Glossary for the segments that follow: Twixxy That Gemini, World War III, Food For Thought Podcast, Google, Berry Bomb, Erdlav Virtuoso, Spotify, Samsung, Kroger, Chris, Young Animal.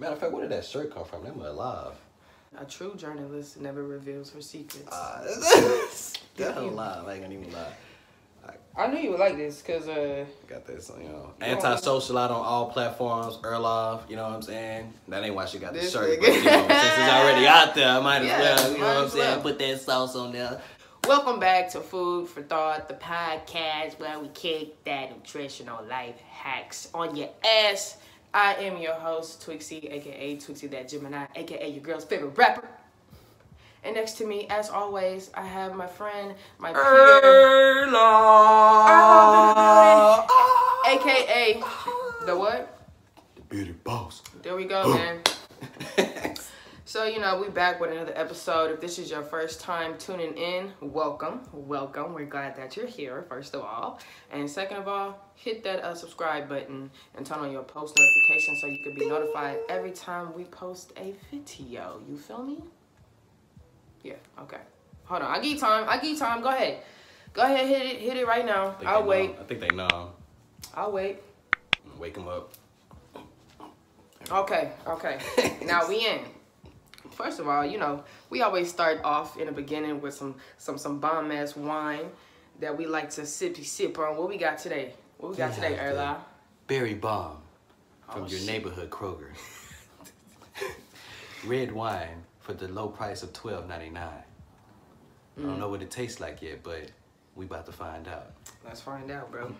Matter of fact, where did that shirt come from? That was alive. A true journalist never reveals her secrets. That's a lie. I ain't gonna even lie. I knew you would like this because got this, you know, anti-social out on all platforms. Erdlav, you know what I'm saying? That ain't why she got this shirt, but, you know, since it's already out there, I might as well, you know what I'm saying? Put that sauce on there. Welcome back to Food For Thought, the podcast where we kick that nutritional life hacks on your ass. I am your host, Twixxy, aka Twixxy That Gemini, aka your girl's favorite rapper. And next to me, as always, I have my friend, my peer, Erdlav, aka the what? The Beauty Boss. There we go, man. So, you know, we back with another episode. If this is your first time tuning in, welcome, welcome. We're glad that you're here, first of all. And second of all, hit that subscribe button and turn on your post notifications so you can be notified every time we post a video. You feel me? Yeah, okay. Hold on. I give you time. Go ahead. Go ahead. Hit it right now. I'll wait. I think they know. I'll wait. Wake them up. Okay. Now we in. First of all, you know, we always start off in the beginning with some bomb-ass wine that we like to sip on. What we got today? What we got today, Erdlav? Berry Bomb from your neighborhood Kroger. Red wine. For the low price of $12.99. I don't know what it tastes like yet, but we about to find out. Let's find out, bro.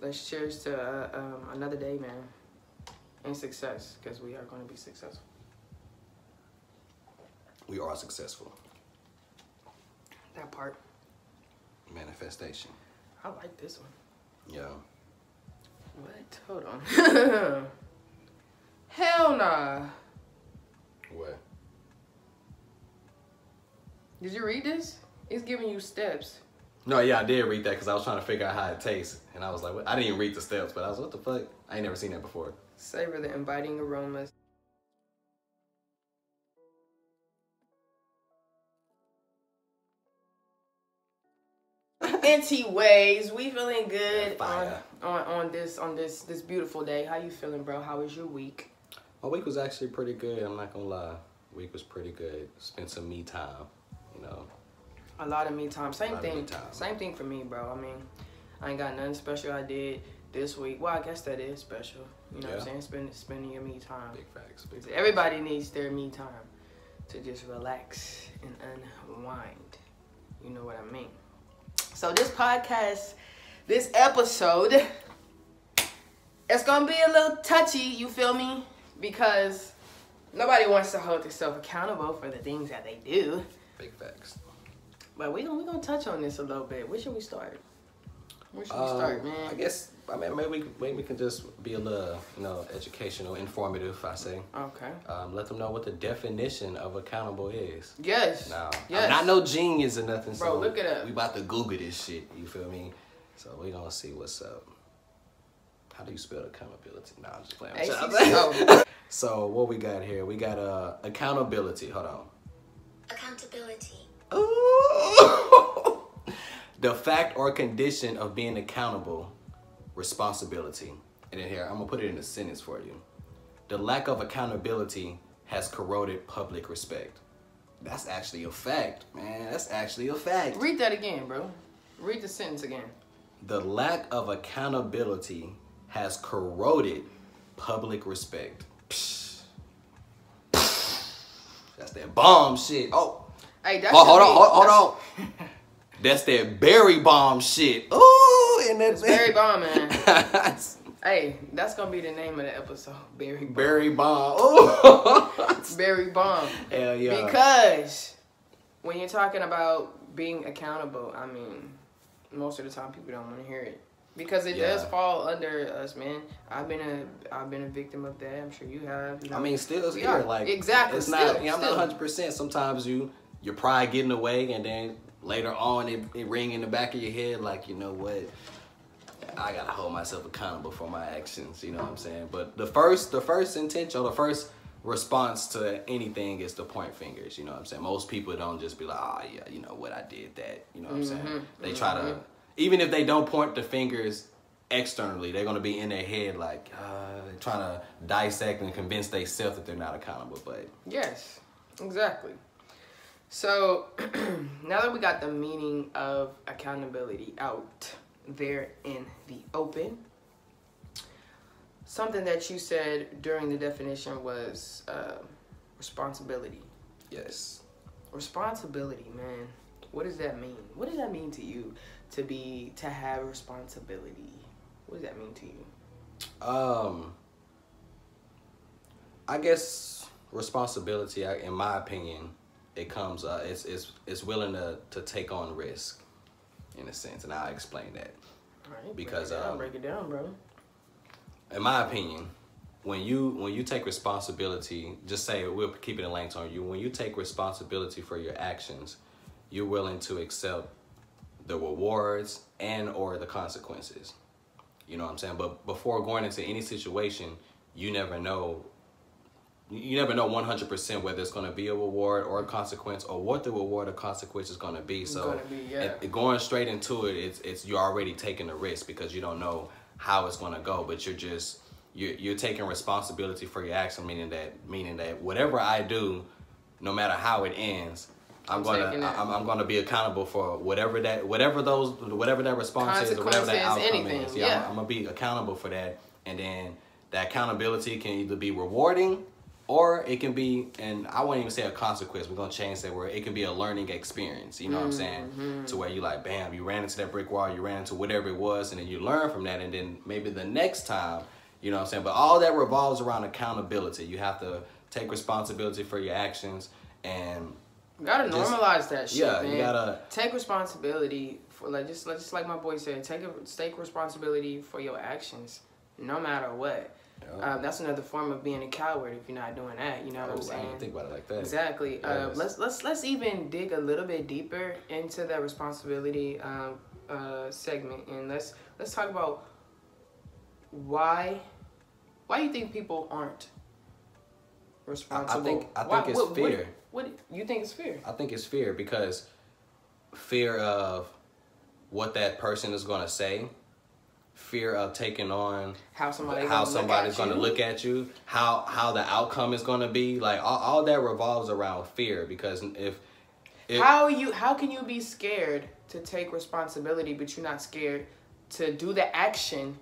Let's cheers to another day, man, and success, because we are going to be successful. We are successful. That part. Manifestation. I like this one. Yeah. What? Hold on. Hell nah. What? Did you read this? It's giving you steps. No, yeah, I did read that because I was trying to figure out how it tastes. And I was like, what? I didn't even read the steps, but I was like, what the fuck? I ain't never seen that before. Savor the inviting aromas. Anyways, we feeling good on this beautiful day. How you feeling, bro? How was your week? My week was actually pretty good. I'm not gonna lie. Week was pretty good. Spent some me time, you know. A lot of me time. Same thing for me, bro. I mean, I ain't got nothing special I did this week. Well, I guess that is special. You know what I'm saying? Spending your me time. Big facts. Big facts. Everybody needs their me time to just relax and unwind. You know what I mean? So this podcast, this episode, it's gonna be a little touchy. You feel me? Because nobody wants to hold themselves accountable for the things that they do. Big facts. But we gonna touch on this a little bit. Where should we start? Where should we start, man? I guess, I mean, maybe we can just be a little, you know, educational, informative, I say. Okay. Let them know what the definition of accountable is. Yes. Now, I'm not no genius or nothing. Bro, so look it up. We about to Google this shit, you feel me? So we gonna see what's up. How do you spell accountability? Nah, I'm just playing. So what we got here? We got accountability. Hold on. Accountability. Ooh. The fact or condition of being accountable. Responsibility. And then here, I'm going to put it in a sentence for you. The lack of accountability has corroded public respect. That's actually a fact, man. That's actually a fact. Read that again, bro. Read the sentence again. The lack of accountability has corroded public respect. Psh. Psh. That's that bomb shit. Oh, hey, that's hold on. That's that berry bomb shit. Ooh, and that's berry bomb, man. Hey, that's gonna be the name of the episode. Berry bomb. Berry bomb. Oh, berry bomb. Hell yeah. Because when you're talking about being accountable, I mean, most of the time people don't want to hear it. Because it does fall under us, man. I've been a victim of that. I'm sure you have. You know? I mean, still it's here. Like, exactly. It's still, not. You know, I'm not 100%. Sometimes your pride get in the way, and then later on it ring in the back of your head. Like, you know what? I gotta hold myself accountable for my actions. You know what I'm saying? But the first intention, or the first response to anything is to point fingers. You know what I'm saying? Most people don't just be like, oh yeah, you know what? I did that. You know what I'm saying? They try to. Even if they don't point the fingers, externally. They're going to be in their head like trying to dissect and convince themselves that they're not accountable. But yes, exactly. So now that we got the meaning of accountability out there in the open, something that you said during the definition was responsibility. Yes. Responsibility, man. What does that mean? What does that mean to you to have responsibility? What does that mean to you? I guess responsibility, in my opinion, it comes it's willing to take on risk in a sense, and I'll explain that. All right, because break it down, bro. In my opinion, when you take responsibility, just say we'll keep it in length on you. When you take responsibility for your actions, you're willing to accept the rewards and or the consequences. You know what I'm saying? But before going into any situation, you never know 100% whether it's going to be a reward or a consequence, or what the reward or consequence is going to be. So going straight into it, it's you're already taking a risk because you don't know how it's going to go, but you're taking responsibility for your action, meaning that whatever I do, no matter how it ends, I'm gonna be accountable for whatever that response is, or whatever that outcome is. Yeah, I'm gonna be accountable for that, and then that accountability can either be rewarding, or it can be, and I won't even say a consequence. We're gonna change that word. It can be a learning experience. You know what I'm saying? To where you like, bam, you ran into that brick wall, you ran into whatever it was, and then you learn from that, and then maybe the next time, you know what I'm saying. But all that revolves around accountability. You have to take responsibility for your actions and. You gotta normalize that shit, man. You gotta take responsibility for, like, just like my boy said, take responsibility for your actions, no matter what. Yeah. That's another form of being a coward if you're not doing that. You know what I'm saying? I didn't think about it like that. Exactly. Yes. Let's even dig a little bit deeper into that responsibility segment, and let's talk about why you think people aren't responsible. I think it's fear. What you think is fear? I think it's fear because fear of what that person is going to say, fear of taking on how somebody's going to look at you, how the outcome is going to be. Like all that revolves around fear because how can you be scared to take responsibility but you're not scared to do the action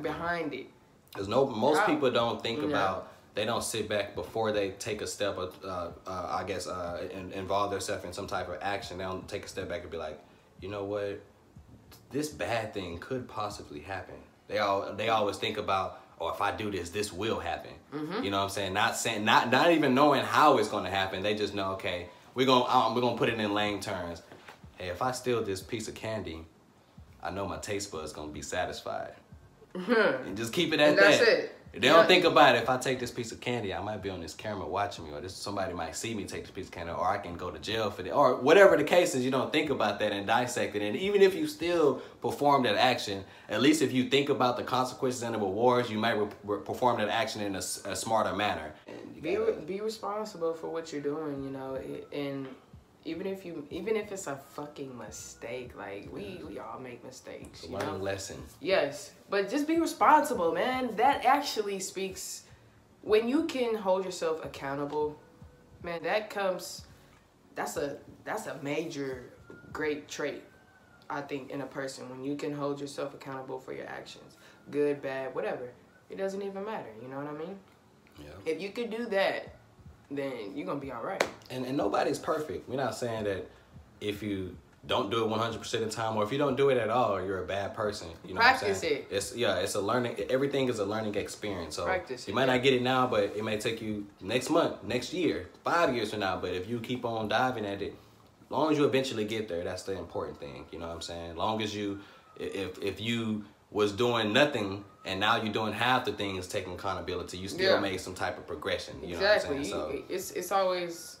behind it? Because most people don't think about. They don't sit back before they take a step, involve themselves in some type of action. They don't take a step back and be like, you know what, this bad thing could possibly happen. They always think about, oh, if I do this, this will happen. Mm-hmm. You know what I'm saying? Not even knowing how it's going to happen. They just know, okay, we're gonna put it in lame terms. Hey, if I steal this piece of candy, I know my taste bud's gonna be satisfied. Mm-hmm. And just keep it at that. That's it. They don't think about it. If I take this piece of candy, I might be on this camera watching me, or somebody might see me take this piece of candy, or I can go to jail for it, or whatever the case is. You don't think about that and dissect it. And even if you still perform that action, at least if you think about the consequences and the rewards, you might perform that action in a smarter manner. Be responsible for what you're doing, you know, and even if it's a fucking mistake, like we all make mistakes. Learn lessons. Yes, but just be responsible, man. That actually speaks when you can hold yourself accountable, man. That's a major great trait, I think, in a person, when you can hold yourself accountable for your actions, good, bad, whatever. It doesn't even matter. You know what I mean? Yeah. If you could do that, then you're gonna be all right. And nobody's perfect. We're not saying that if you don't do it 100% of the time, or if you don't do it at all, you're a bad person. You know practice what I'm saying? It. It's a learning. Everything is a learning experience. So you might not get it now, but it may take you next month, next year, 5 years from now. But if you keep on diving at it, as long as you eventually get there, that's the important thing. You know what I'm saying? As long as you, if you was doing nothing and now you're doing half the things, taking accountability, you still made some type of progression. You know what I'm saying? So it's always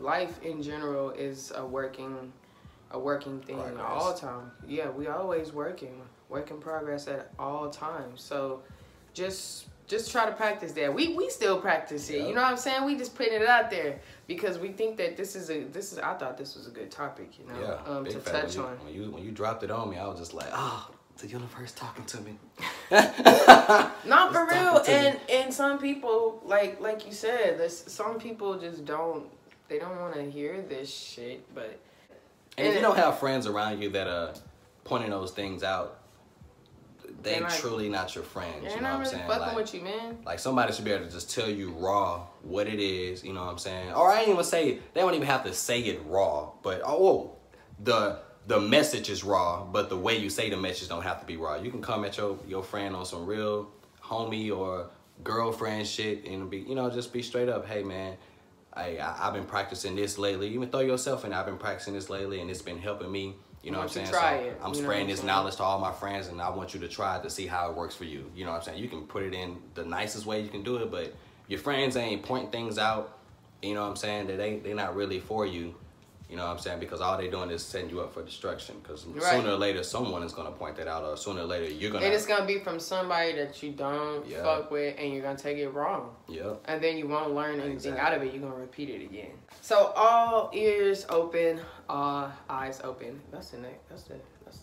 life in general is a working thing at all time. Yeah, we always work in progress at all times. So just try to practice that. We still practice it. You know what I'm saying? We just putting it out there because we think that this is. I thought this was a good topic. You know, to touch on. When you dropped it on me, I was just like, oh. the universe talking to me. Not for real. And some people, like you said, there's some people just don't, they don't want to hear this shit. But and if you don't have friends around you that are pointing those things out, they truly not your friends. You know what I'm saying? Fucking with you, man. Like, somebody should be able to just tell you raw what it is. You know what I'm saying? Or I ain't even say, they don't even have to say it raw. But oh, the message is raw, but the way you say the message don't have to be raw. You can come at your friend on some real homie or girlfriend shit and be, you know, just be straight up. Hey, man, I've been practicing this lately. Even throw yourself in. I've been practicing this lately, and it's been helping me. You know what I'm saying? So I'm spreading this knowledge to all my friends, and I want you to try it to see how it works for you. You know what I'm saying? You can put it in the nicest way you can do it, but your friends ain't pointing things out. You know what I'm saying? That they're not really for you. You know what I'm saying? Because all they're doing is setting you up for destruction. Because sooner or later, someone is going to point that out, or sooner or later, you're going to... And it's going to be from somebody that you don't fuck with, and you're going to take it wrong. Yeah. And then you won't learn anything out of it. You're going to repeat it again. So, all ears open, all eyes open. That's the name. That's the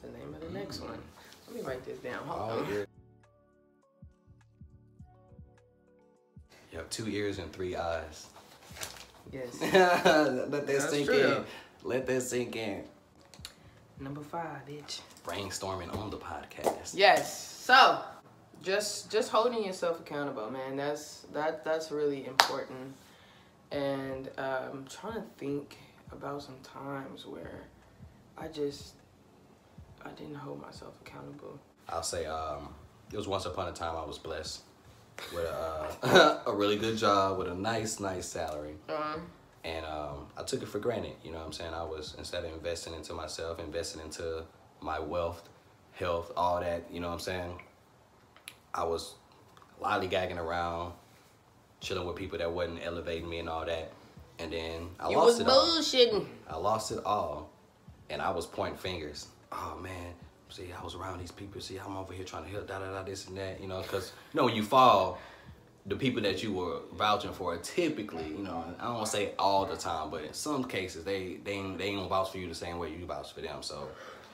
name of the next one. Let me write this down. Hold on. You have 2 ears and 3 eyes. Yes. Let that sink in. Let that sink in. Number 5, bitch. Brainstorming on the podcast. Yes. So, just holding yourself accountable, man. That's really important. And I'm trying to think about some times where I didn't hold myself accountable. I'll say it was once upon a time I was blessed with a really good job, with a nice salary, and I took it for granted. You know what I'm saying? I was, instead of investing into myself, investing into my wealth, health, all that. You know what I'm saying? I was lollygagging around, chilling with people that wasn't elevating me and all that, and then I lost it all, and I was pointing fingers. Oh man. See, I was around these people. See, I'm over here trying to help, da-da-da, this and that, you know, because, you know, when you fall, the people that you were vouching for typically, you know, I don't want to say all the time, but in some cases, they ain't gonna vouch for you the same way you vouch for them, so.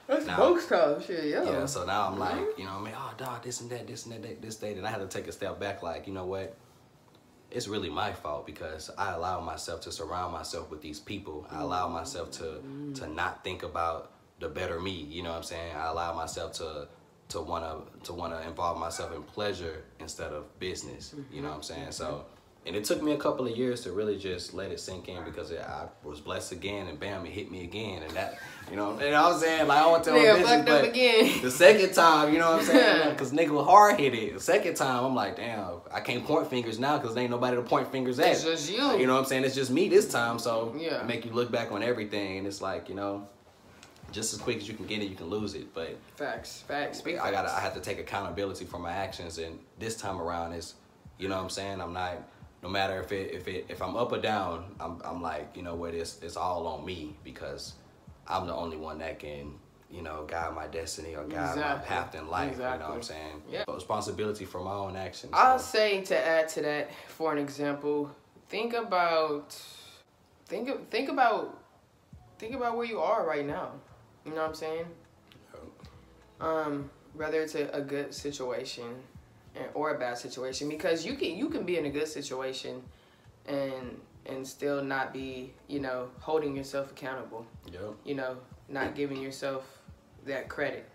That's most time shit, yeah. Yeah, so now I'm like, you know what I mean, oh, dog, this and that, and I had to take a step back, like, you know what? It's really my fault because I allow myself to surround myself with these people. I allow myself to not think about the better me, you know what I'm saying? I allow myself to wanna involve myself in pleasure instead of business, you know what I'm saying? So, and it took me a couple of years to really just let it sink in because I was blessed again, and bam, it hit me again, and that, you know, and I was saying, like, I want to tell business, fucked up again. The second time, you know what I'm saying? Because nigga was hard headed. The second time, I'm like, damn, I can't point fingers now because there ain't nobody to point fingers at. It's just you. Like, you know what I'm saying? It's just me this time, so yeah, make you look back on everything, and it's like, you know. Just as quick as you can get it, you can lose it. But facts. I have to take accountability for my actions, and this time around is, you know what I'm saying? I'm not, no matter if I'm up or down, I'm like, you know what? It's all on me because I'm the only one that can, you know, guide my destiny or guide my path in life. You know what I'm saying? Yeah. But responsibility for my own actions. So. I'll say, to add to that, for an example, think about where you are right now. You know what I'm saying? Whether it's a good situation or a bad situation, because you can be in a good situation and still not be, you know, holding yourself accountable. Yeah. You know, not giving yourself that credit.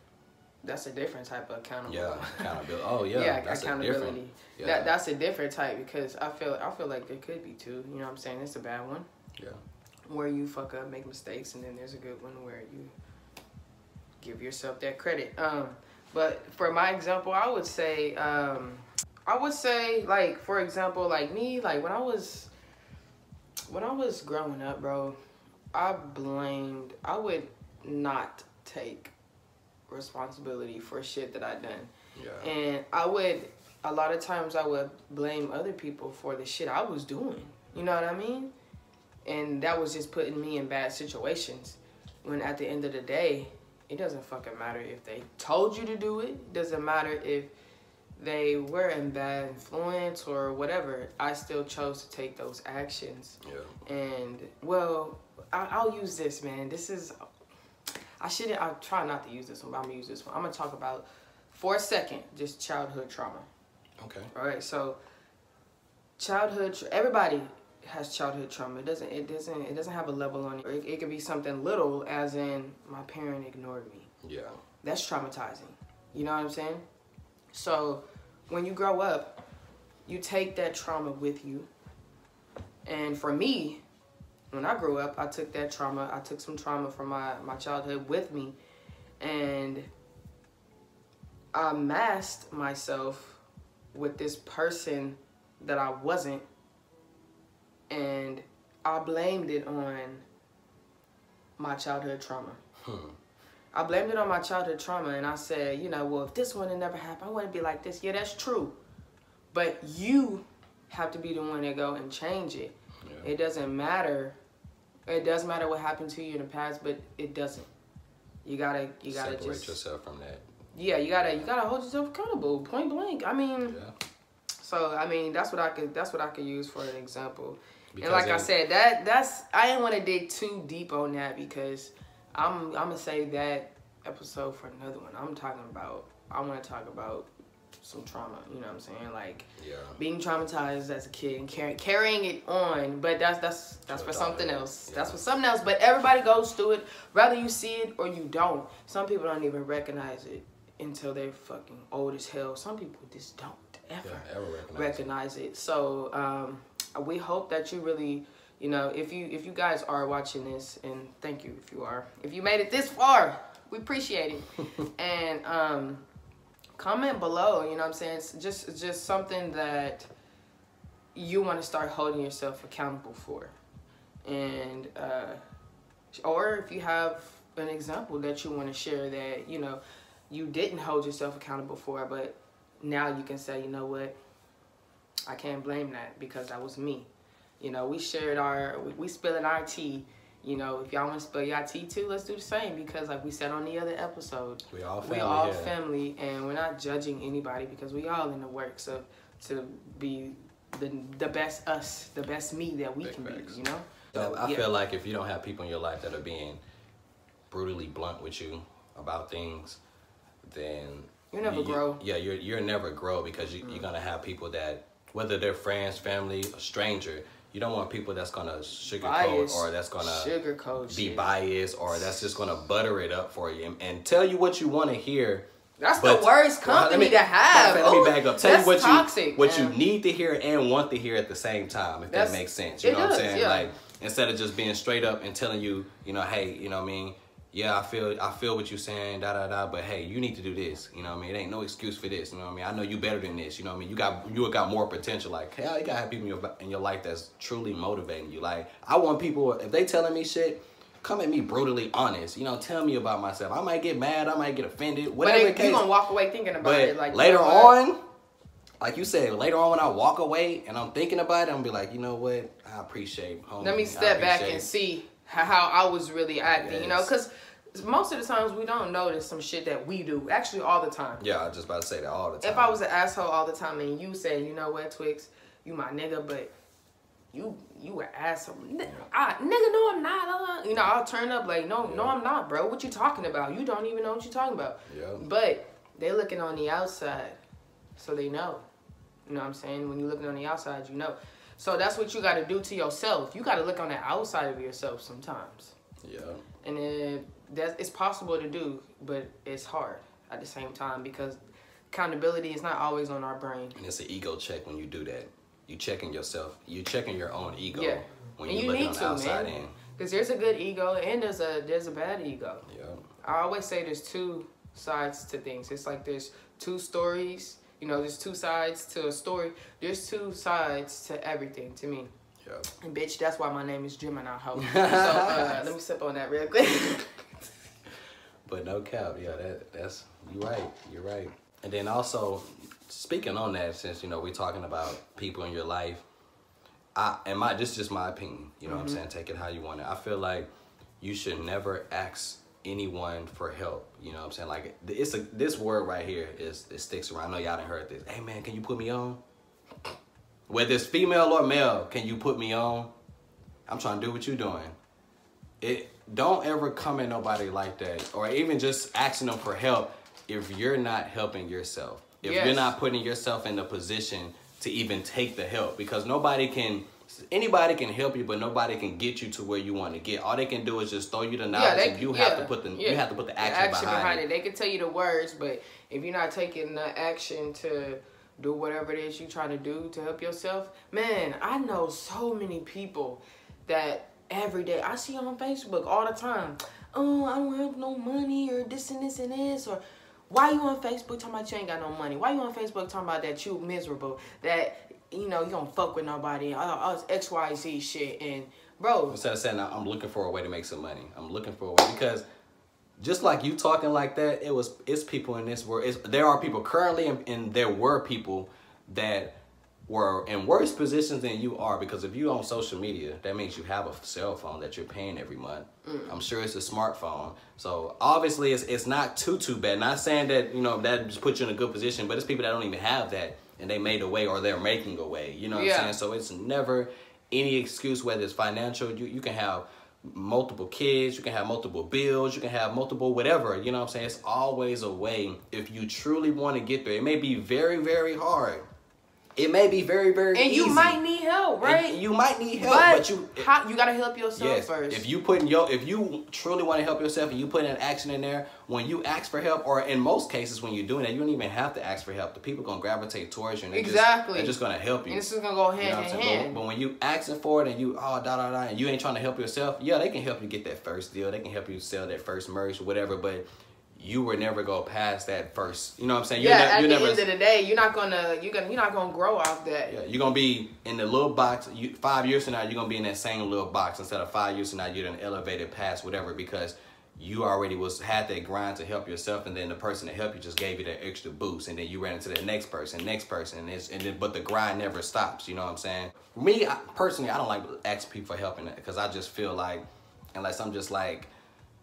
That's a different type of accountability. Yeah, accountability. Oh yeah. Yeah, that's accountability. Yeah. That's a different type because I feel like there could be two. You know what I'm saying? It's a bad one. Yeah. Where you fuck up, make mistakes, and then there's a good one where you give yourself that credit. But for my example, I would say like, for example, like me, like when I was growing up, bro, I would not take responsibility for shit that I done. Yeah. And a lot of times I would blame other people for the shit I was doing. You know what I mean? And that was just putting me in bad situations when at the end of the day, it doesn't fucking matter if they told you to do it. It doesn't matter if they were in bad influence or whatever. I still chose to take those actions. Yeah. And, well, I'll use this, man. This is... I try not to use this one, but I'm gonna use this one. I'm gonna talk about for a second just childhood trauma. Okay. All right. So everybody has childhood trauma. It doesn't have a level on it. It could be something little, as in my parent ignored me. Yeah. That's traumatizing. You know what I'm saying? So when you grow up, you take that trauma with you. And for me, when I grew up, I took some trauma from my childhood with me, and I masked myself with this person that I wasn't, and I blamed it on my childhood trauma. I blamed it on my childhood trauma, and I said, you know, well, if this one had never happened, I wouldn't be like this. Yeah, that's true. But you have to be the one to go and change it. Yeah. It doesn't matter. It does matter what happened to you in the past, but it doesn't. You gotta separate yourself from that. Yeah, you gotta hold yourself accountable, point blank. I mean, yeah. So I mean, that's what I could use for an example. Because and I said, I didn't want to dig too deep on that, because I'm gonna save that episode for another one. I want to talk about some trauma, you know what I'm saying? Like, yeah, being traumatized as a kid and carrying it on, but that's for something else. Yeah. That's for something else, but everybody goes through it, whether you see it or you don't. Some people don't even recognize it until they're fucking old as hell. Some people just don't ever recognize it. So, we hope that you really, you know, if you guys are watching this, and thank you if you are. If you made it this far, we appreciate it. And comment below, you know what I'm saying? It's just something that you want to start holding yourself accountable for. And or if you have an example that you want to share that, you know, you didn't hold yourself accountable for, but now you can say, you know what, I can't blame that because that was me. You know, we spilling our tea. You know, if y'all want to spill y'all tea too, let's do the same, because like we said on the other episode, we all family, and we're not judging anybody, because we all in the works of to be the best us, the best me that we can be, you know? So I feel like if you don't have people in your life that are being brutally blunt with you about things, then you'll never grow. Yeah, you'll never grow, because you're going to have people that, whether they're friends, family, a stranger, you don't want people that's gonna sugarcoat, or that's gonna be biased, or that's just gonna butter it up for you and tell you what you want to hear. That's the worst company to have. Let me back up. Tell you what you need to hear and want to hear at the same time, if that makes sense. You know what I'm saying? Yeah. Like, instead of just being straight up and telling you, you know, hey, you know what I mean? Yeah, I feel what you're saying, da da da. But hey, you need to do this. You know what I mean? It ain't no excuse for this. You know what I mean? I know you better than this. You know what I mean? You got more potential. Like, hell, you gotta have people in your life that's truly motivating you. Like, I want people, if they telling me shit, come at me brutally honest. You know, tell me about myself. I might get mad. I might get offended. Whatever the case. You gonna walk away thinking about it. Like, later on, like you said, later on when I walk away and I'm thinking about it, I'm gonna be like, you know what? I appreciate. Homie. Let me step back and see how I was really acting, yes. You know, because most of the times we don't notice some shit that we do. Actually, all the time. Yeah, I was just about to say that, all the time. If I was an asshole all the time and you said, you know what, Twix, you my nigga, but you an asshole. Yeah. Nigga, no, I'm not. You know, I'll turn up like, no, yeah. No, I'm not, bro. What you talking about? You don't even know what you talking about. Yeah. But they looking on the outside, so they know. You know what I'm saying? When you looking on the outside, you know. So that's what you got to do to yourself. You got to look on the outside of yourself sometimes. Yeah. And it's possible to do, but it's hard at the same time, because accountability is not always on our brain. And it's an ego check when you do that. You checking yourself. You checking your own ego, yeah, when you look on the outside in. Because there's a good ego and there's a bad ego. Yeah. I always say there's two sides to things. It's like there's two stories. You know, there's two sides to a story. There's two sides to everything, to me. Yep. And bitch, that's why my name is Gemini, ho. So, let me sip on that real quick. But no cap, yeah, that's, you're right. And then also, speaking on that, since, you know, we're talking about people in your life, this is just my opinion, you know, mm-hmm, what I'm saying? Take it how you want it. I feel like you should never ask anyone for help, you know what I'm saying? Like, this word right here is, it sticks around. I know y'all done heard this. Hey man, can you put me on? Whether it's female or male, can you put me on? I'm trying to do what you're doing. It don't ever come at nobody like that, or even just asking them for help if you're not helping yourself. If yes. you're not putting yourself in the position to even take the help, because anybody can help you, but nobody can get you to where you want to get. All they can do is just throw you the knowledge, and you have to put the action behind it. They can tell you the words, but if you're not taking the action to do whatever it is you're trying to do to help yourself, man, I know so many people that every day I see on Facebook all the time. Oh, I don't have no money, or this and this and this, or why you on Facebook talking about you ain't got no money? Why you on Facebook talking about that you miserable? That you know you don't fuck with nobody. All this XYZ shit. And bro, instead of saying I'm looking for a way to make some money, I'm looking for a way, because just like you talking like that, it's people in this world. There are people currently, and there were people that were in worse positions than you are, because if you're on social media, that means you have a cell phone that you're paying every month. I'm sure it's a smartphone. So obviously it's not too bad. Not saying that, you know, that just puts you in a good position, but it's people that don't even have that and they made a way, or they're making a way. You know what I'm saying? So it's never any excuse, whether it's financial, you can have multiple kids, you can have multiple bills, you can have multiple whatever, you know what I'm saying? It's always a way if you truly want to get there. It may be very, very hard. It may be very, very easy. And you might need help, right? And you might need help, but you gotta help yourself first. If you putting if you truly want to help yourself and you put an action in there, when you ask for help, or in most cases when you're doing that, you don't even have to ask for help. The people gonna gravitate towards you, and they're just gonna help you. And this is gonna go hand in hand. But when you asking for it and you and you ain't trying to help yourself, yeah, they can help you get that first deal, they can help you sell that first merch, whatever, but you were never go past that first. You know what I'm saying? At the end of the day, you're not gonna grow off that. Yeah, you're gonna be in the little box. 5 years from now, you're gonna be in that same little box. Instead of 5 years from now, you're gonna elevate it past whatever, because you already had that grind to help yourself, and then the person that helped you just gave you that extra boost, and then you ran into the next person, but the grind never stops. You know what I'm saying? For me personally, I don't like asking people for help in that, because I just feel like, unless I'm just like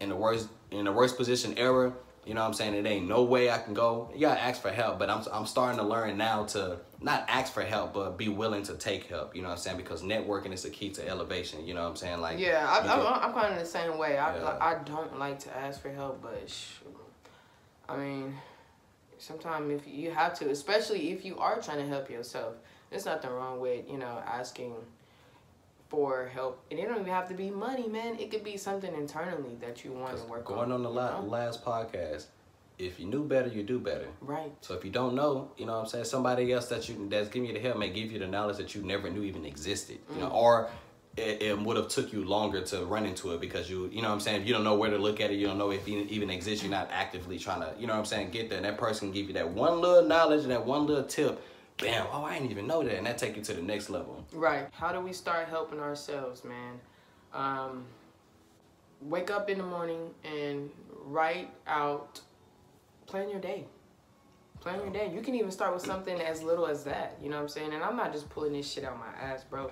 in the worst position ever. You know what I'm saying? It ain't no way I can go. You gotta ask for help, but I'm starting to learn now to not ask for help, but be willing to take help. You know what I'm saying? Because networking is the key to elevation. You know what I'm saying? Like I'm kind of the same way. I don't like to ask for help, but I mean, sometimes if you have to, especially if you are trying to help yourself, there's nothing wrong with asking for help. And it don't even have to be money, man. It could be something internally that you want to work on. Going on the last podcast, if you knew better, you do better. Right. So if you don't know, you know what I'm saying, somebody else that's giving you the help may give you the knowledge that you never knew even existed. You know, or it would have took you longer to run into it, because you know what I'm saying, if you don't know where to look at it, you don't know if it even exists, you're not actively trying to, you know what I'm saying, get there. And that person can give you that one little knowledge and that one little tip. Bam, oh, I didn't even know that. And that take you to the next level. Right. How do we start helping ourselves, man? Wake up in the morning and plan your day. Plan your day. You can even start with something as little as that. You know what I'm saying? And I'm not just pulling this shit out my ass, bro.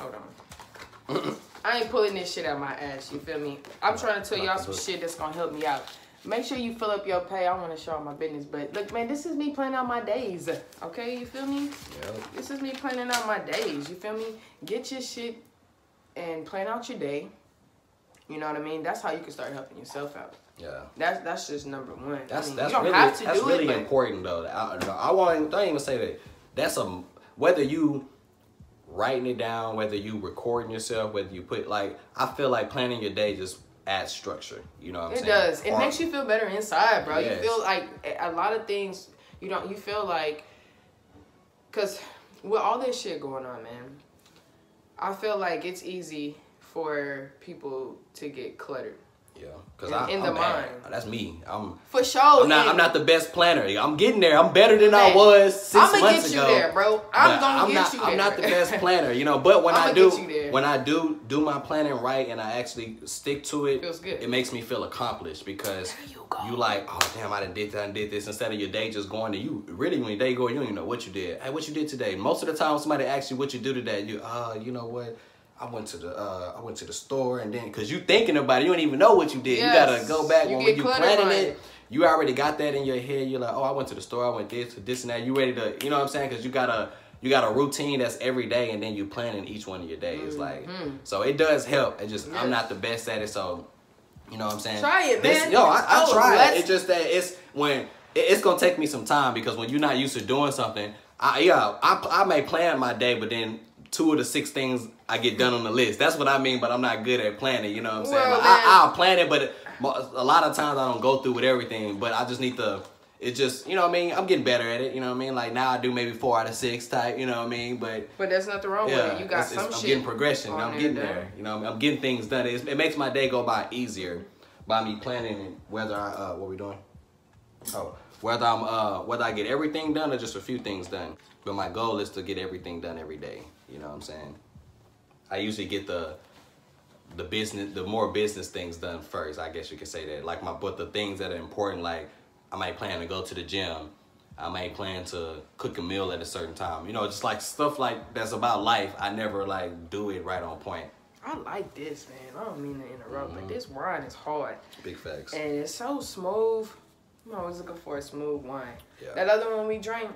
Hold on. I ain't pulling this shit out my ass, you feel me? I'm trying to tell y'all some shit that's going to help me out. Make sure you fill up your pay. I want to show all my business. But look, man, this is me planning out my days. Okay, you feel me? Yep. This is me planning out my days. You feel me? Get your shit and plan out your day. You know what I mean? That's how you can start helping yourself out. Yeah. That's just number one. That's really important, though. I don't even say that. That's whether you writing it down, whether you recording yourself, whether you I feel like planning your day just adds structure. You know what I'm saying? It does. It makes you feel better inside, bro. Yes. You feel like a lot of things you feel like, because with all this shit going on, man, I feel like it's easy for people to get cluttered. Yeah, because I'm mind. That's me. I'm for sure. I'm not the best planner. I'm getting there. I'm better than I was 6 months ago. I'm gonna get you there, bro. I'm not the best planner, But when I do my planning right and I actually stick to it, feels good. It makes me feel accomplished, because you like, oh damn, I done did that and did this. Instead of your day just going to you. Really, when your day going, you don't even know what you did. Hey, what you did today? Most of the time, somebody asks you what you do today. You know what? I went to the store, and then because you thinking about it, you don't even know what you did. Yes. You gotta go back when you planning it. You already got that in your head. You're like, oh, I went to the store. I went this and that. You ready to, you know what I'm saying? Because you gotta you got a routine that's every day, and then you planning each one of your days. Mm-hmm. So it does help. It just, I'm not the best at it, so you know what I'm saying? Try it, man. I tried it. It's just that it's gonna take me some time, because when you're not used to doing something, I may plan my day, but then 2 of the 6 things I get done on the list. That's what I mean, but I'm not good at planning. You know what I'm saying? I'll plan it, but a lot of times I don't go through with everything, but I just need to... It just, you know what I mean? I'm getting better at it, you know what I mean? Like, now I do maybe 4 out of 6 type, you know what I mean? But there's nothing wrong with it. You got some shit. I'm getting progression. I'm getting there. You know what I mean? I'm getting things done. It makes my day go by easier by me planning whether I, what we doing? Oh, whether I get everything done or just a few things done. But my goal is to get everything done every day. You know what I'm saying? I usually get the more business things done first. I guess you could say that. But the things that are important, I might plan to go to the gym. I might plan to cook a meal at a certain time. You know, just stuff that's about life. I never do it right on point. I like this, man. I don't mean to interrupt, but this wine is hard. Big facts. And it's so smooth. I'm always looking for a smooth wine. Yeah. That other one we drank.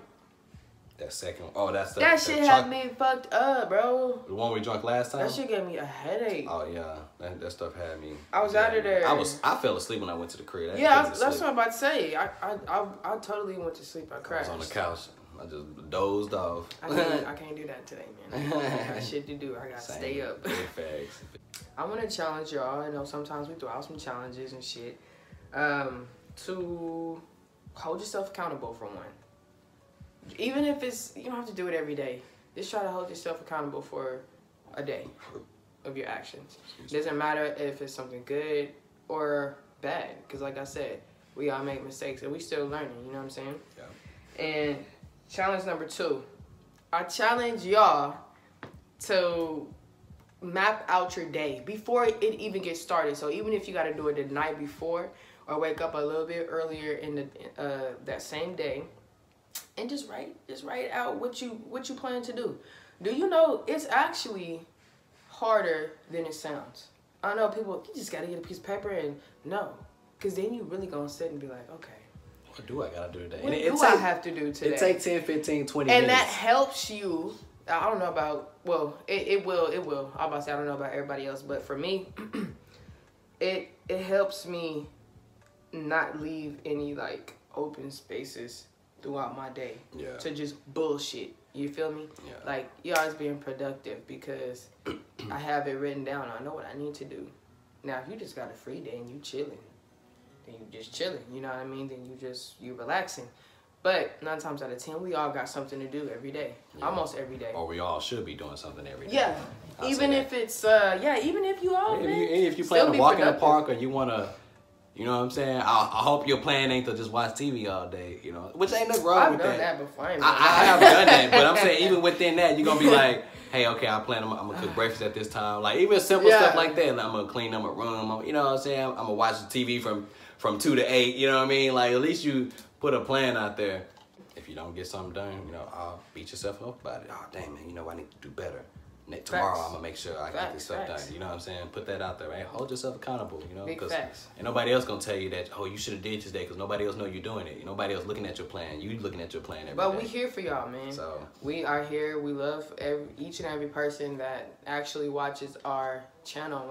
That second one. Oh, that's that shit had me fucked up, bro. The one we drank last time? That shit gave me a headache. Oh, yeah. That stuff had me. I was out of there. I fell asleep when I went to the crib. That's what I'm about to say. I totally went to sleep. I crashed. I was on the couch. I just dozed off. I can't do that today, man. I got shit to do. I got to stay up. Big facts. I want to challenge y'all. You know, sometimes we throw out some challenges and shit. To hold yourself accountable for one. Even if you don't have to do it every day. Just try to hold yourself accountable for a day of your actions. It doesn't matter if it's something good or bad. Because like I said, we all make mistakes and we still learning. You know what I'm saying? Yeah. And challenge number 2. I challenge y'all to map out your day before it even gets started. So even if you got to do it the night before or wake up a little bit earlier in the that same day. And just write out what you plan to do. Do you know it's actually harder than it sounds? I know people, you just gotta get a piece of paper and no. Cause then you really gonna sit and be like, okay. What do I gotta do today? I have to do today? It takes 10, 15, 20 minutes. And that helps you. I don't know about, well, it will. I was about to say, I don't know about everybody else, but for me, it helps me not leave any open spaces throughout my day to just bullshit. You feel me? Yeah. Y'all is being productive because I have it written down. I know what I need to do. Now, if you just got a free day and you chilling, then you just chilling. You know what I mean? Then you relaxing. But 9 times out of 10, we all got something to do every day. Yeah. Almost every day. Or we all should be doing something every day. Yeah. Even if you all, man. If you plan to walk in the park or you want to... You know what I'm saying? I hope your plan ain't to just watch TV all day, you know, which ain't nothing wrong with that. I've done that before. I have done that, but I'm saying even within that, you're going to be like, hey, okay, I'm going to cook breakfast at this time. Even simple stuff like that. I'm going to clean up my room. You know what I'm saying? I'm going to watch the TV from 2 to 8. You know what I mean? At least you put a plan out there. If you don't get something done, you know, I'll beat yourself up about it. Oh, damn, man, you know, I need to do better. Tomorrow I'm gonna make sure I get this stuff done. You know what I'm saying? Put that out there, right? Hold yourself accountable, you know, because ain't nobody else gonna tell you that. Oh, you should have did this day, because nobody else know you're doing it. Nobody else looking at your plan. You looking at your plan every day. But we here for y'all, man. So we are here. We love each and every person that actually watches our channel.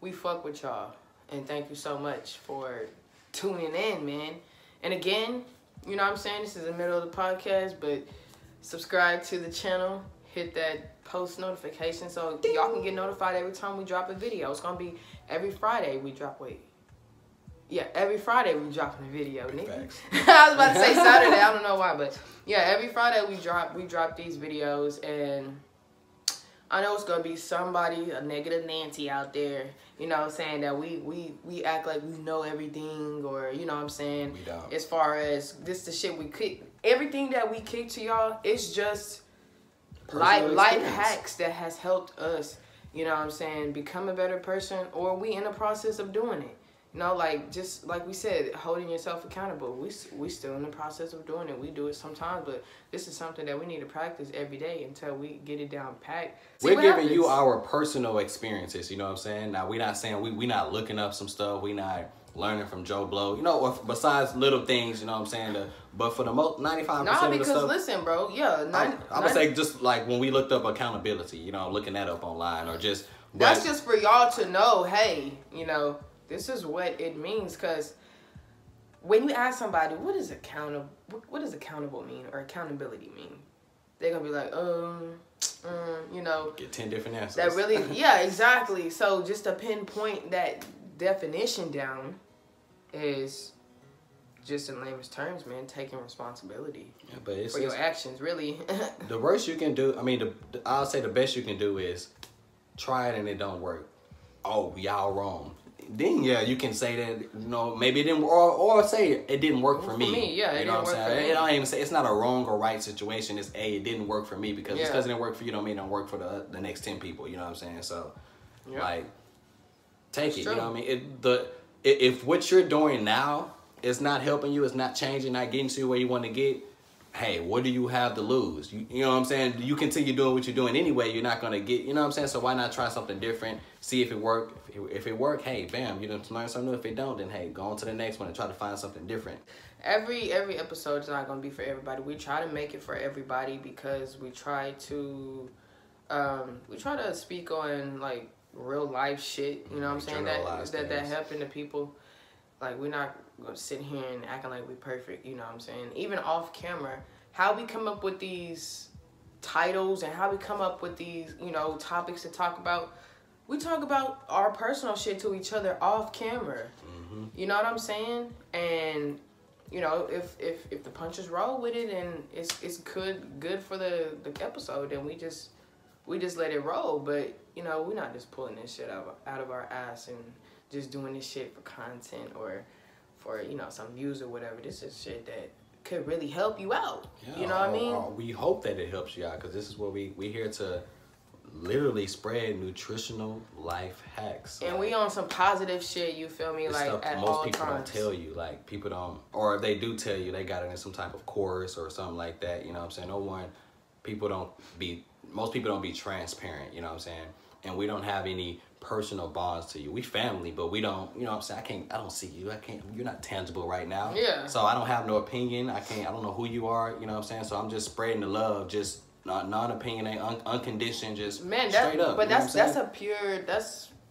We fuck with y'all, and thank you so much for tuning in, man. And again, you know what I'm saying? This is the middle of the podcast, but subscribe to the channel. Hit that post notification so y'all can get notified every time we drop a video. It's gonna be every Friday we drop. Every Friday we dropping a video. Nigga. I was about to say Saturday. I don't know why, but yeah, every Friday we drop these videos, and I know it's gonna be somebody, a negative Nancy out there, you know what I'm saying, that we act like we know everything, or you know what I'm saying. We don't. As far as this, the shit we kick, everything that we kick to y'all, it's just life hacks that has helped us, you know what I'm saying, become a better person, or we in the process of doing it. You know, just like we said, holding yourself accountable. We still in the process of doing it. We do it sometimes, but this is something that we need to practice every day until we get it down packed. We're giving you our personal experiences, you know what I'm saying? Now, we're not saying we're not looking up some stuff. We're not learning from Joe Blow, you know, or besides little things, you know what I'm saying? But for the most, 95% of the stuff. Because listen, bro, yeah. I would say just like when we looked up accountability, you know, looking that up online or just. That's just for y'all to know, hey, you know, this is what it means. Because when you ask somebody, what does accountable mean or accountability mean? They're going to be like, you know. Get 10 different answers. That really, yeah, exactly. So just to pinpoint that definition down is just in layman's terms, man, taking responsibility for your actions, really. The worst you can do, I mean, I'll say the best you can do is try it and it don't work. Oh, y'all wrong. Then, yeah, you can say that, you know, maybe it didn't, or say it didn't work for me. Yeah, it didn't work for me. You know what I'm saying? I don't even say it's not a wrong or right situation. It's, hey, it didn't work for me because just because it didn't work for you don't mean it don't work for the next 10 people. You know what I'm saying? So, like, take it. You know what I mean? If what you're doing now is not helping you, it's not changing, not getting to where you want to get, hey, what do you have to lose? You know what I'm saying? You continue doing what you're doing anyway. You're not going to get, you know what I'm saying? So why not try something different? See if it worked. If it worked, hey, bam, you done learn something new. If it don't, then hey, go on to the next one and try to find something different. Every episode is not going to be for everybody. We try to make it for everybody because we try to speak on like real life shit. You know what I'm saying? That happened to people. Like, we're not going to sit here and acting like we're perfect, you know what I'm saying? Even off camera, how we come up with these titles and how we come up with these, you know, topics to talk about, we talk about our personal shit to each other off camera. You know what I'm saying? And, you know, if the punches roll with it and it's good for the episode, then we just let it roll. But, you know, we're not just pulling this shit out of our ass and just doing this shit for content or for, you know, some views or whatever. This is shit that could really help you out. Yeah, you know what I mean? We hope that it helps you out because this is what we're here to literally spread nutritional life hacks. And we on some positive shit, you feel me? Like, stuff at most people times. Don't tell you. Like, people don't, or if they do tell you, they got it in some type of course or something like that. You know what I'm saying? Most people don't be transparent. You know what I'm saying? And we don't have any personal bonds to you. We family, but we don't, you know what I'm saying? I don't see you. You're not tangible right now. Yeah. So I don't have no opinion. I don't know who you are. You know what I'm saying? So I'm just spreading the love, just non-opinionated, unconditioned, just straight up. But that's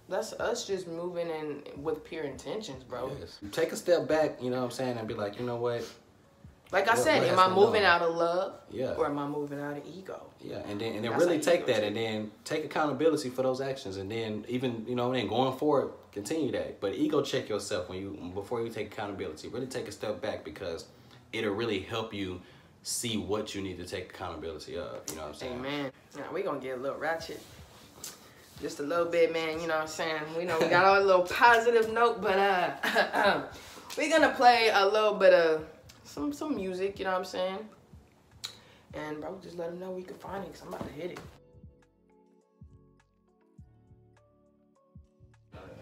us just moving in with pure intentions, bro. Yes. Take a step back, you know what I'm saying? And be like, you know what? Like I said, am I moving out of love? Yeah. Or am I moving out of ego? Yeah, and then really take that and then take accountability for those actions and then even, you know, then going forward, continue that. But ego check yourself before you take accountability. Really take a step back because it'll really help you see what you need to take accountability of. You know what I'm saying? Amen. Now we're gonna get a little ratchet. Just a little bit, man, you know what I'm saying? We know we got on a little positive note, but we're gonna play a little bit of some music, you know what I'm saying? And bro, just let them know where you can find it because I'm about to hit it.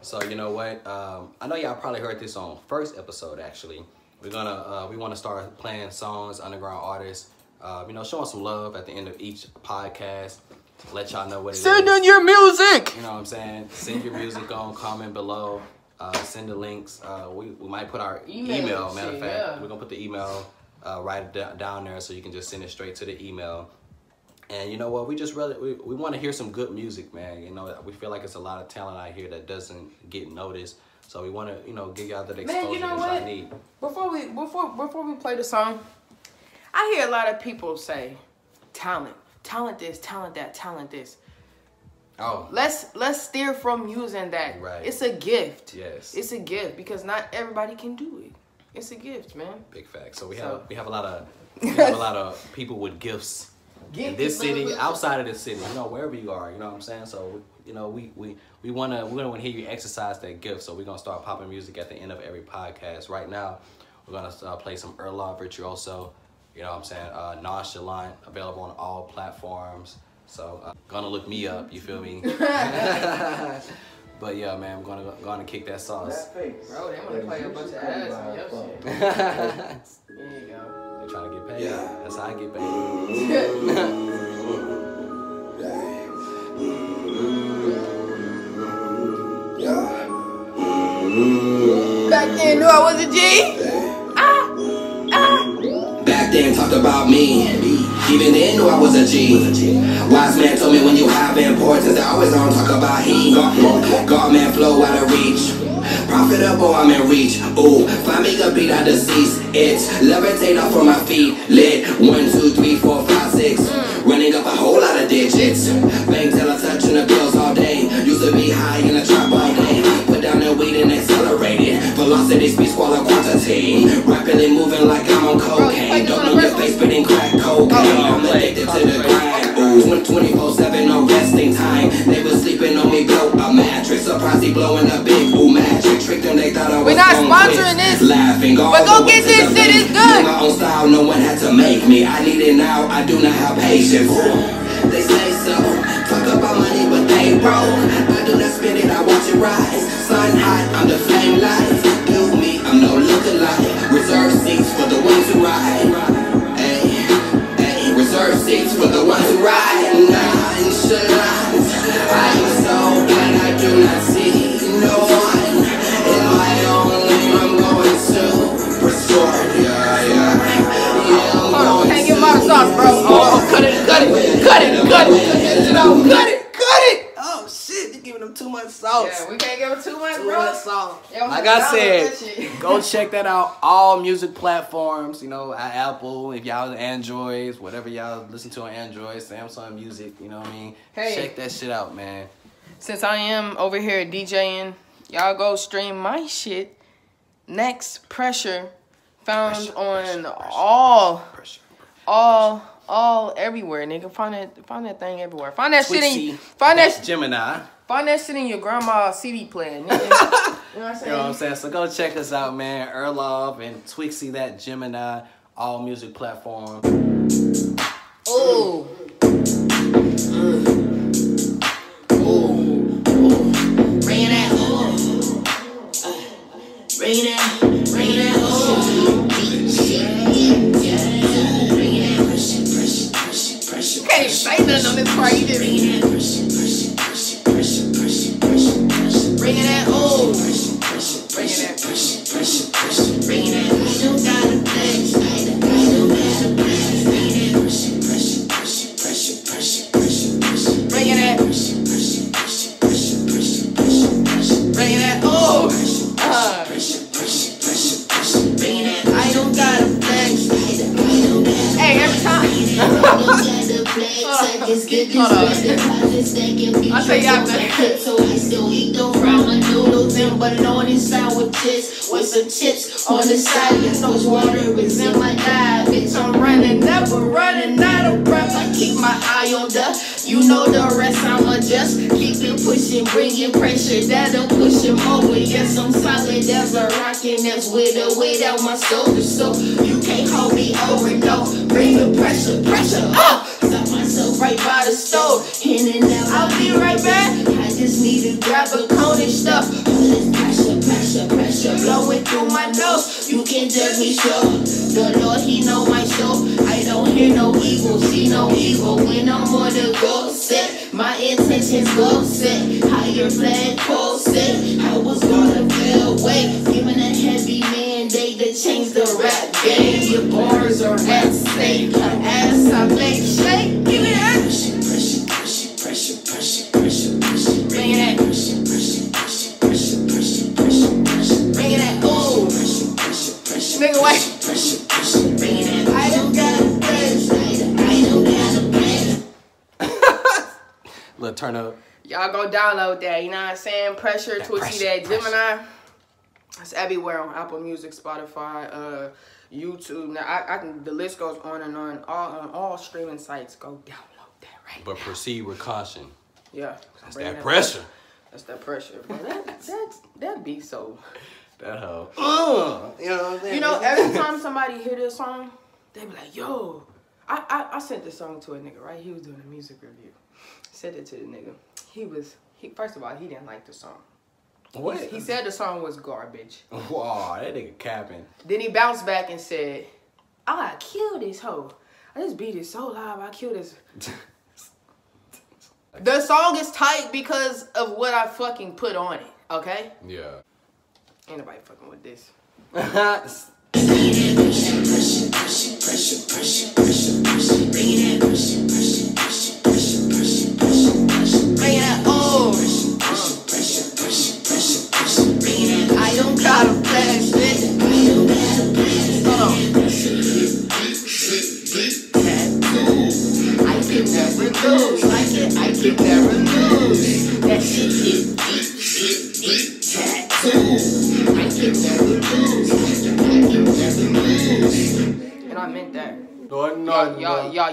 So you know what? I know y'all probably heard this on first episode actually. We want to start playing songs, underground artists, you know, showing some love at the end of each podcast. Let y'all know what it is. Send in your music! You know what I'm saying? Send your music on, comment below. Send the links. We might put our email matter of fact. Yeah. We're going to put the email right down there so you can just send it straight to the email. And you know what? We want to hear some good music, man. You know, we feel like it's a lot of talent out here that doesn't get noticed. So we want to, you know, give y'all that exposure man, you know that y'all need. Before we play the song, I hear a lot of people say talent. Talent this, talent that, talent this. Oh. Let's steer from using that. Right. It's a gift. Yes. It's a gift because not everybody can do it. It's a gift, man. Big fact. So we have a lot of people with gifts in this city, outside of this city, you know, wherever you are, you know what I'm saying? So you know, we're gonna hear you exercise that gift. So we're gonna start popping music at the end of every podcast. Right now, we're gonna play some Erdlav Virtuoso, you know what I'm saying? Nonchalant, available on all platforms. So gonna look me up, you feel me? But yeah, man, I'm gonna kick that sauce. Bro, they wanna play a bunch of ass and shit. There you go. They're trying to get paid. Yeah. That's how I get paid. Yeah. G. Back then talked about me. Even then knew I was a G. Wise man told me when you have importance, they always don't talk about he. God man flow out of reach. Profitable, I'm in reach. Ooh, find me the beat, I deceased. It's levitate off from my feet. Lit 1, 2, 3, 4, 5, 6. Running up a whole lot of digits. Bang till I'm touching the bills all day. Used to be high in the trap all day. Put down the weed and accelerate it. Velocity speeds squalor quantity. Rapidly moving like I'm on cocaine. Don't know your face, but in crack cocaine. I'm addicted to the grind. Ooh, 24/7, no resting time. They were sleeping on me, broke a mattress. Surprise, he blowing a big ooh mattress. We're not sponsoring this, but go get this shit, it's good. My own style, no one had to make me. I need it now, I do not have patience. They say so, talk about money, but they broke. I do not spend it, I watch it rise. Sun hot, I'm the flame lights. Kill me, I'm no lookalike. Reserve seats for the ones who ride. Hey, hey, reserve seats for the ones who ride. Nah, inshallah, I am so glad I do not see no one. Cut it. Oh shit, you giving them too much sauce. Yeah, we can't give them too much, bro. Sauce. Like I said, go check that out. All music platforms, you know, Apple, if y'all are Androids, whatever y'all listen to on Android, Samsung Music, you know what I mean? Hey, check that shit out, man. Since I am over here DJing, y'all go stream my shit. Next, Pressure, found all everywhere, nigga. Find that thing everywhere. Find that Twixxy, shit in Gemini. Find that shit in your grandma's CD player, nigga. You know what I'm saying? So go check us out, man. Erdlav and Twixxy That Gemini, all music platform. Oh. Bring it out. Bring it out. Bring it out. I ain't nothing on this part either. Bring it out. Bring it out. Oh. Bring it out. Bring it out. I don't gotta flex. I don't gotta flex. Bring it out. Bring it out. Bring it out. Oh. Bring it out. I don't gotta flex. Hey, every time. I'm running, never running out of breath. I keep my eye on the, you know the rest. I'ma just keep it pushing, bringing pressure that'll push him over. Yes, I'm solid as a rock, and that's with the weight out my shoulder. So you can't hold me over, no. Bring the pressure, pressure up. Stop myself right by the stove. In and out, I'll be right back. I just need to grab a cone and stuff. All this pressure, pressure, pressure blowing through my nose. You can judge me, sure. The Lord, He know my soul. I don't hear no evil, see no evil. When I'm on the go set, my intentions go set. Higher flag, pole set. I was gonna feel away, giving a heavy mandate to change the rap game. Your bars are at stake. Her ass I make shake. Give it up. Pressure. Bring it up. Bring it up. Oh. Nigga, wait. Bring it up. I don't got a place. I don't got a place. Look, turn up. Y'all go download that. You know what I'm saying? Pressure, Twixxy That Gemini. It's everywhere on Apple Music, Spotify, YouTube. Now I can, the list goes on and on. All streaming sites, go download that right now. But proceed with caution. Yeah, that's that pressure. That's that pressure. That be so. That hoe. You know what I'm saying? You know, every time somebody hear this song, they be like, "Yo, I sent this song to a nigga. Right, he was doing a music review. Sent it to the nigga. He first of all, he didn't like the song. What? He said the song was garbage. Wow, that nigga capping. Then he bounced back and said, "I killed this hoe. I just beat it so loud. I killed this." The song is tight because of what I fucking put on it. Okay. Yeah. Ain't nobody fucking with this.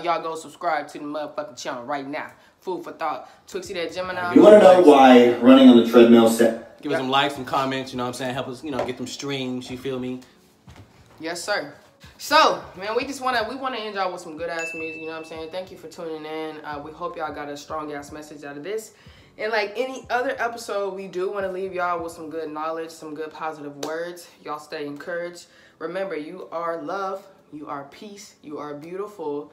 Y'all go subscribe to the motherfucking channel right now. Food for Thought. Twixxy That Gemini. You want to know why running on the treadmill set? Give us some likes, some comments, you know what I'm saying? Help us, you know, get them streams, you feel me? Yes, sir. So, man, we want to end y'all with some good-ass music, you know what I'm saying? Thank you for tuning in. We hope y'all got a strong-ass message out of this. And like any other episode, we do want to leave y'all with some good knowledge, some good positive words. Y'all stay encouraged. Remember, you are love. You are peace. You are beautiful.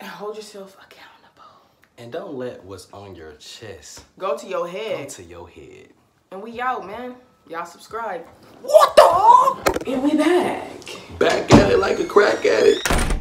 And hold yourself accountable. And don't let what's on your chest go to your head. Go to your head. And we out, man. Y'all subscribe. What the? And we back. Back at it like a crack at it.